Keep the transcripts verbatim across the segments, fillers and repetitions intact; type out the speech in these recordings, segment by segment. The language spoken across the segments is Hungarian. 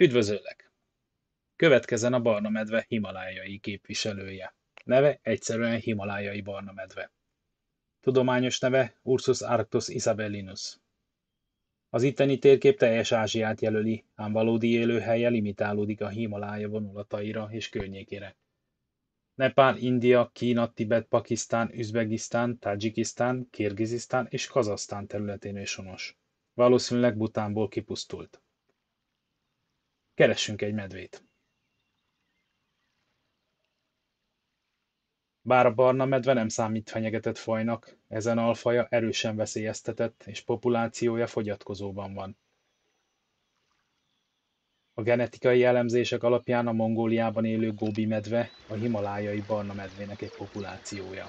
Üdvözöllek! Következzen a barna medve himalájai képviselője. Neve egyszerűen himalájai barna medve. Tudományos neve Ursus Arctos Isabellinus. Az itteni térkép teljes Ázsiát jelöli, ám valódi élőhelye limitálódik a Himalája vonulataira és környékére. Nepál, India, Kína, Tibet, Pakisztán, Üzbegisztán, Tajikisztán, Kirgizisztán és Kazahsztán területén őshonos. Valószínűleg Butánból kipusztult. Keressünk egy medvét. Bár a barna medve nem számít fenyegetett fajnak, ezen alfaja erősen veszélyeztetett, és populációja fogyatkozóban van. A genetikai elemzések alapján a Mongóliában élő góbi medve a himalájai barna medvének egy populációja.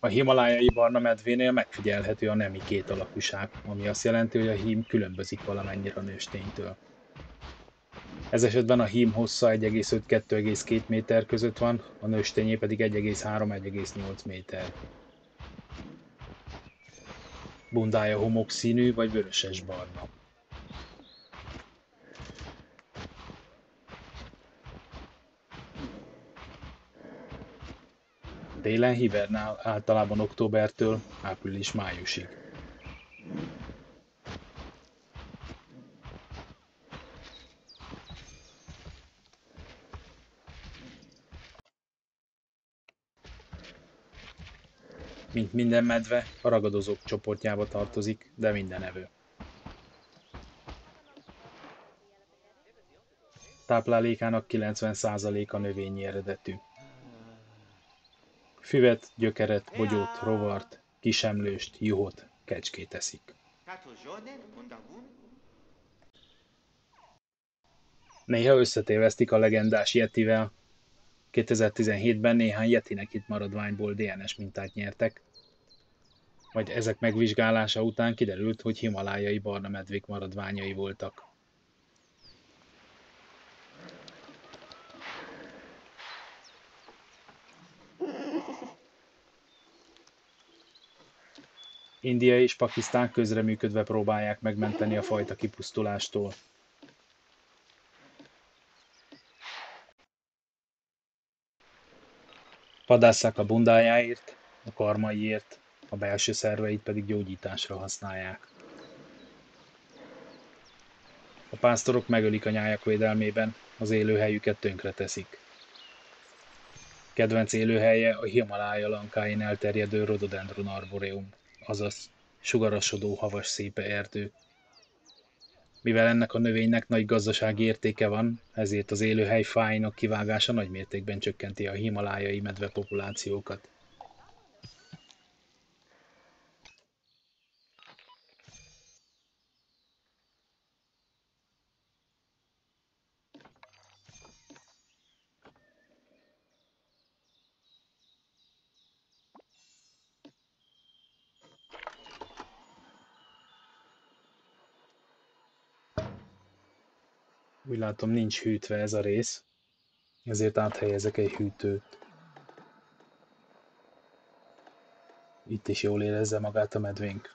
A himalájai barna medvénél megfigyelhető a nemi kétalakúság, ami azt jelenti, hogy a hím különbözik valamennyire a nősténytől. Ez esetben a hím hossza egy egész öt - kettő egész kettő méter között van, a nőstényé pedig egy egész három - egy egész nyolc méter. Bundája homokszínű vagy vöröses barna. Télen hibernál, általában októbertől április-májusig. Mint minden medve, a ragadozók csoportjába tartozik, de mindenevő. Táplálékának kilencven százaléka növényi eredetű. Füvet, gyökeret, bogyót, rovart, kisemlőst, juhot, kecskét eszik. Néha összetévesztik a legendás Yetivel. kétezer-tizenhétben néhány Yetinek itt maradványból dé en es mintát nyertek, majd ezek megvizsgálása után kiderült, hogy himalájai barna medvék maradványai voltak. India és Pakisztán közreműködve próbálják megmenteni a fajta kipusztulástól. Vadásszák a bundájáért, a karmaiért, a belső szerveit pedig gyógyításra használják. A pásztorok megölik a nyájak védelmében, az élőhelyüket tönkreteszik. Kedvenc élőhelye a Himalája lankáin elterjedő Rhododendron arboreum, azaz sugarasodó havas szépe erdő. Mivel ennek a növénynek nagy gazdasági értéke van, ezért az élőhely fáinak kivágása nagymértékben csökkenti a himalájai medve populációkat. Úgy látom, nincs hűtve ez a rész, ezért áthelyezek egy hűtőt. Itt is jól érezze magát a medvénk.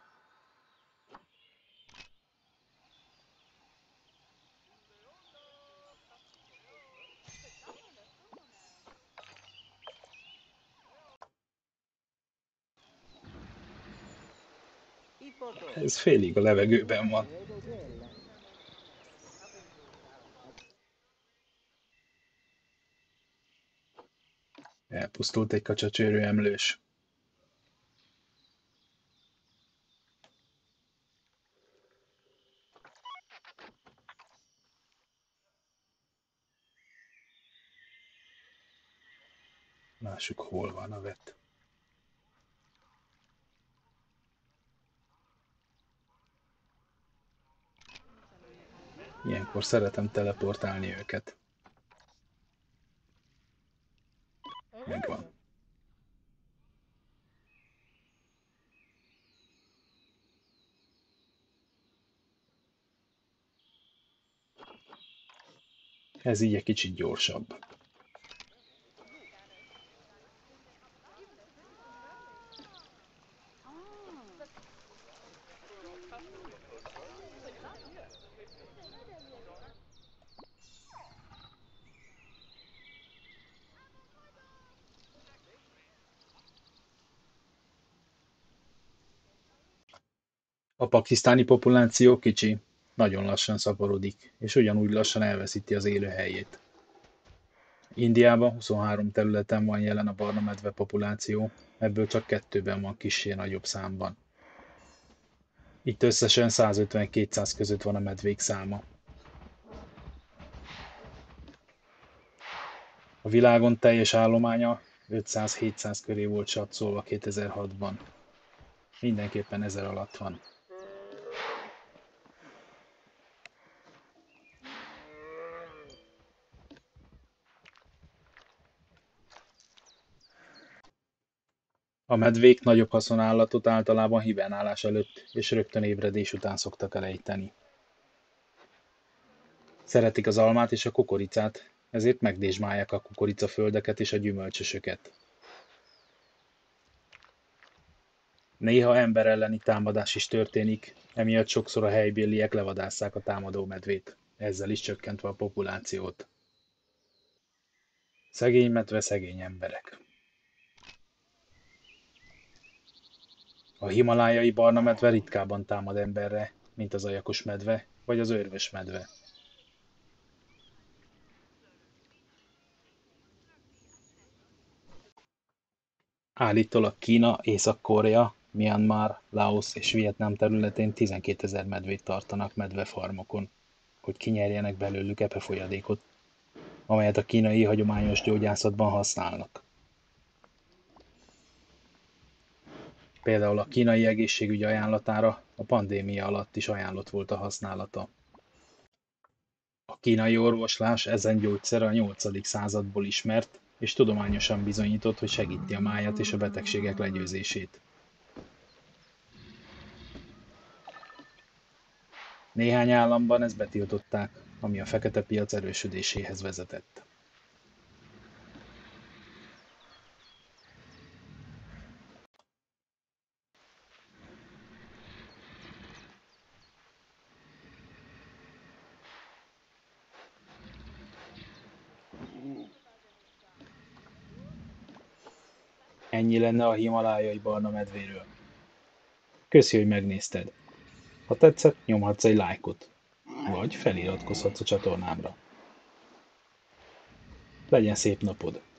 Ez félig a levegőben van. Elpusztult egy kacsacsőrű emlős. Lássuk, hol van a vet. Ilyenkor szeretem teleportálni őket. Megvan. Ez így egy kicsit gyorsabb. A pakisztáni populáció kicsi, nagyon lassan szaporodik, és ugyanúgy lassan elveszíti az élőhelyét. Indiában huszonhárom területen van jelen a barna medve populáció, ebből csak kettőben van kissé nagyobb számban. Itt összesen százötven-kétszáz között van a medvék száma. A világon teljes állománya ötszáz-hétszáz köré volt satszolva kétezer-hatban. Mindenképpen ezer alatt van. A medvék nagyobb haszonállatot általában hibernálás előtt és rögtön ébredés után szoktak elejteni. Szeretik az almát és a kukoricát, ezért megdésmálják a kukoricaföldeket és a gyümölcsösöket. Néha ember elleni támadás is történik, emiatt sokszor a helybéliek levadásszák a támadó medvét, ezzel is csökkentve a populációt. Szegény medve, szegény emberek. A himalájai barna medve ritkában támad emberre, mint az ajakos medve vagy az örvös medve. Állítólag Kína, Észak-Korea, Myanmar, Laos és Vietnám területén tizenkétezer medvét tartanak medvefarmokon, hogy kinyerjenek belőlük epefolyadékot, amelyet a kínai hagyományos gyógyászatban használnak. Például a kínai egészségügy ajánlatára a pandémia alatt is ajánlott volt a használata. A kínai orvoslás ezen gyógyszere a nyolcadik századból ismert, és tudományosan bizonyított, hogy segíti a májat és a betegségek legyőzését. Néhány államban ezt betiltották, ami a fekete piac erősödéséhez vezetett. Ennyi lenne a himalájai barna medvéről. Köszi, hogy megnézted. Ha tetszett, nyomhatsz egy lájkot, vagy feliratkozhatsz a csatornámra. Legyen szép napod!